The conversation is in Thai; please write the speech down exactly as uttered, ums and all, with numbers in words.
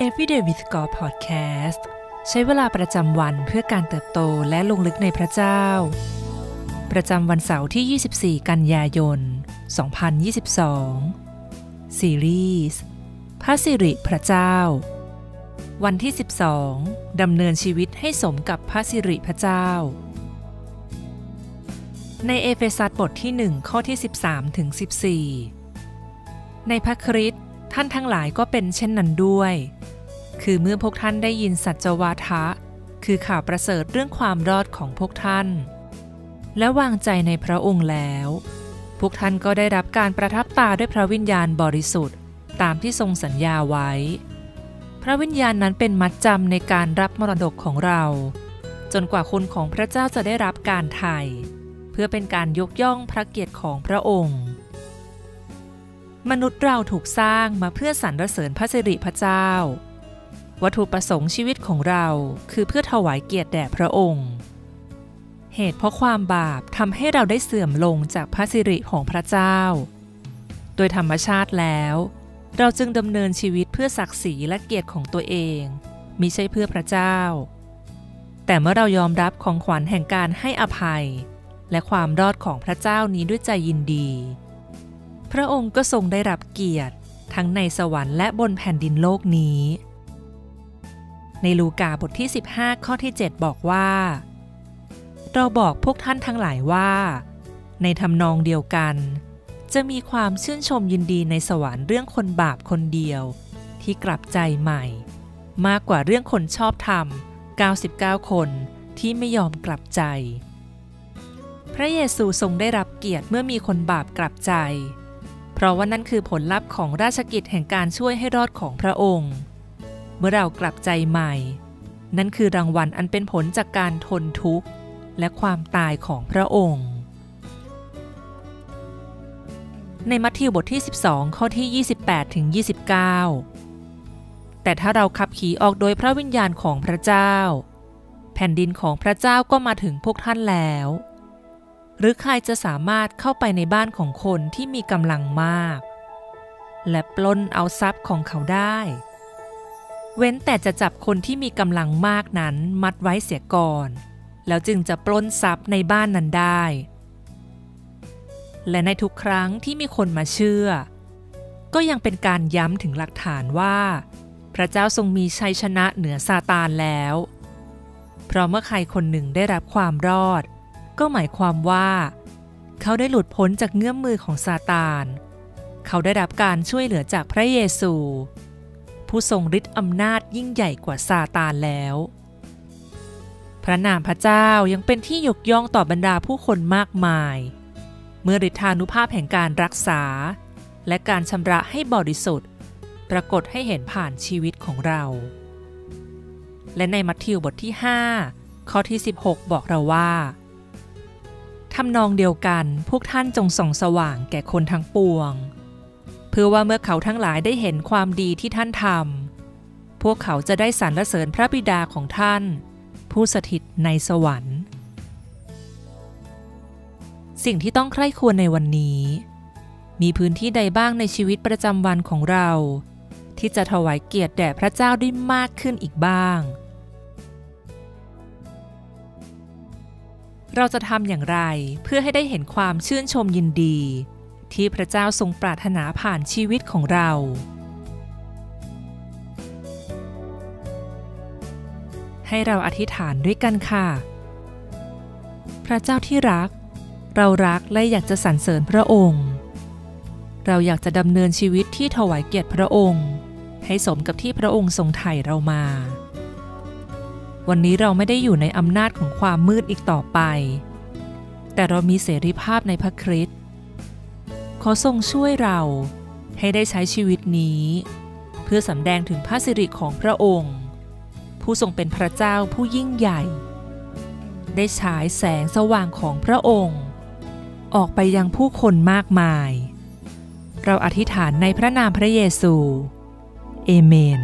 Every Day with God Podcast ใช้เวลาประจำวันเพื่อการเติบโตและลงลึกในพระเจ้าประจำวันเสาร์ที่ยี่สิบสี่กันยายนสองพันยี่สิบสองซีรีส์พระสิริพระเจ้าวันที่สิบสองดำเนินชีวิตให้สมกับพระสิริพระเจ้าในเอเฟซัสบทที่หนึ่งข้อที่สิบสามถึงสิบสี่ในพระคริสต์ท่านทั้งหลายก็เป็นเช่นนั้นด้วยคือเมื่อพวกท่านได้ยินสัจวาทะคือข่าวประเสริฐเรื่องความรอดของพวกท่านและวางใจในพระองค์แล้วพวกท่านก็ได้รับการประทับตาด้วยพระวิญญาณบริสุทธิ์ตามที่ทรงสัญญาไว้พระวิญญาณนั้นเป็นมัดจำในการรับมรดกของเราจนกว่าคุณของพระเจ้าจะได้รับการไถ่เพื่อเป็นการยกย่องพระเกียรติของพระองค์มนุษย์เราถูกสร้างมาเพื่อสรรเสริญพระสิริพระเจ้าวัตถุประสงค์ชีวิตของเราคือเพื่อถวายเกียรติแด่พระองค์เหตุเพราะความบาปทำให้เราได้เสื่อมลงจากพระสิริของพระเจ้าโดยธรรมชาติแล้วเราจึงดำเนินชีวิตเพื่อศักดิ์ศรีและเกียรติของตัวเองมิใช่เพื่อพระเจ้าแต่เมื่อเรายอมรับของขวัญแห่งการให้อภัยและความรอดของพระเจ้านี้ด้วยใจยินดีพระองค์ก็ทรงได้รับเกียรติทั้งในสวรรค์และบนแผ่นดินโลกนี้ในลูกาบทที่สิบห้าข้อที่เจ็ดบอกว่าเราบอกพวกท่านทั้งหลายว่าในทำนองเดียวกันจะมีความชื่นชมยินดีในสวรรค์เรื่องคนบาปคนเดียวที่กลับใจใหม่มากกว่าเรื่องคนชอบธรรมเก้าสิบเก้าคนที่ไม่ยอมกลับใจพระเยซูทรงได้รับเกียรติเมื่อมีคนบาปกลับใจเพราะว่านั่นคือผลลัพธ์ของราชกิจแห่งการช่วยให้รอดของพระองค์เมื่อเรากลับใจใหม่นั่นคือรางวัลอันเป็นผลจากการทนทุกข์และความตายของพระองค์ในมัทธิวบทที่สิบสองข้อที่ยี่สิบแปดถึงยี่สิบเก้าแต่ถ้าเราขับขี่ออกโดยพระวิญญาณของพระเจ้าแผ่นดินของพระเจ้าก็มาถึงพวกท่านแล้วหรือใครจะสามารถเข้าไปในบ้านของคนที่มีกำลังมากและปล้นเอาทรัพย์ของเขาได้เว้นแต่จะจับคนที่มีกำลังมากนั้นมัดไว้เสียก่อนแล้วจึงจะปล้นทรัพย์ในบ้านนั้นได้และในทุกครั้งที่มีคนมาเชื่อก็ยังเป็นการย้ำถึงหลักฐานว่าพระเจ้าทรงมีชัยชนะเหนือซาตานแล้วเพราะเมื่อใครคนหนึ่งได้รับความรอดก็หมายความว่าเขาได้หลุดพ้นจากเงื้อมมือของซาตานเขาได้รับการช่วยเหลือจากพระเยซูผู้ทรงฤทธิ์อำนาจยิ่งใหญ่กว่าซาตานแล้วพระนามพระเจ้ายังเป็นที่ยกย่องต่อบรรดาผู้คนมากมายเมื่อฤทธานุภาพแห่งการรักษาและการชำระให้บริสุทธิ์ปรากฏให้เห็นผ่านชีวิตของเราและในมัทธิวบทที่ห้าข้อที่สิบหกบอกเราว่าทำนองเดียวกันพวกท่านจงส่องสว่างแก่คนทั้งปวงเพื่อว่าเมื่อเขาทั้งหลายได้เห็นความดีที่ท่านทำพวกเขาจะได้สรรเสริญพระบิดาของท่านผู้สถิตในสวรรค์สิ่งที่ต้องใคร่ครวญในวันนี้มีพื้นที่ใดบ้างในชีวิตประจำวันของเราที่จะถวายเกียรติแด่พระเจ้าได้มากขึ้นอีกบ้างเราจะทำอย่างไรเพื่อให้ได้เห็นความชื่นชมยินดีที่พระเจ้าทรงปรารถนาผ่านชีวิตของเราให้เราอธิษฐานด้วยกันค่ะพระเจ้าที่รักเรารักและอยากจะสรรเสริญพระองค์เราอยากจะดำเนินชีวิตที่ถวายเกียรติพระองค์ให้สมกับที่พระองค์ทรงไถ่เรามาวันนี้เราไม่ได้อยู่ในอำนาจของความมืดอีกต่อไปแต่เรามีเสรีภาพในพระคริสต์ขอทรงช่วยเราให้ได้ใช้ชีวิตนี้เพื่อสำแดงถึงพระสิริของพระองค์ผู้ทรงเป็นพระเจ้าผู้ยิ่งใหญ่ได้ฉายแสงสว่างของพระองค์ออกไปยังผู้คนมากมายเราอธิษฐานในพระนามพระเยซูเอเมน